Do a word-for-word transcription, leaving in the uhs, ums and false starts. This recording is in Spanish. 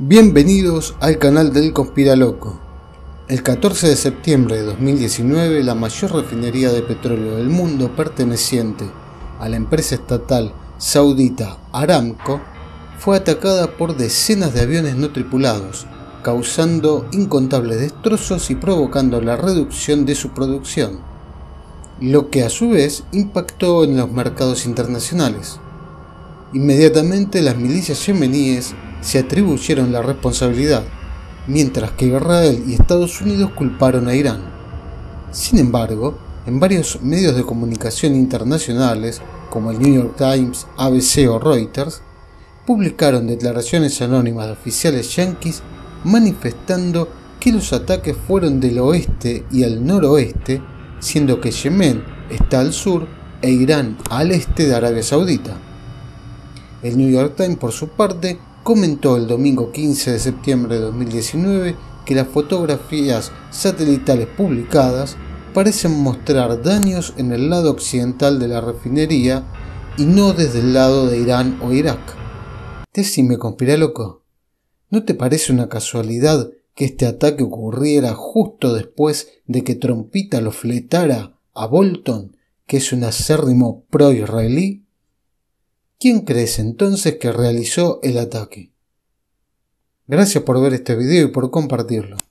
Bienvenidos al canal del Conspiraloco. El catorce de septiembre de dos mil diecinueve, la mayor refinería de petróleo del mundo perteneciente a la empresa estatal saudita Aramco fue atacada por decenas de aviones no tripulados, causando incontables destrozos y provocando la reducción de su producción, lo que a su vez impactó en los mercados internacionales. Inmediatamente las milicias yemeníes se atribuyeron la responsabilidad, mientras que Israel y Estados Unidos culparon a Irán. Sin embargo, en varios medios de comunicación internacionales, como el New York Times, A B C o Reuters, publicaron declaraciones anónimas de oficiales yanquis manifestando que los ataques fueron del oeste y al noroeste, siendo que Yemen está al sur e Irán al este de Arabia Saudita. El New York Times, por su parte, comentó el domingo quince de septiembre de dos mil diecinueve que las fotografías satelitales publicadas parecen mostrar daños en el lado occidental de la refinería y no desde el lado de Irán o Irak. Decime, conspiraloco, ¿no te parece una casualidad que este ataque ocurriera justo después de que Trumpita lo fletara a Bolton, que es un acérrimo pro-israelí? ¿Quién crees entonces que realizó el ataque? Gracias por ver este video y por compartirlo.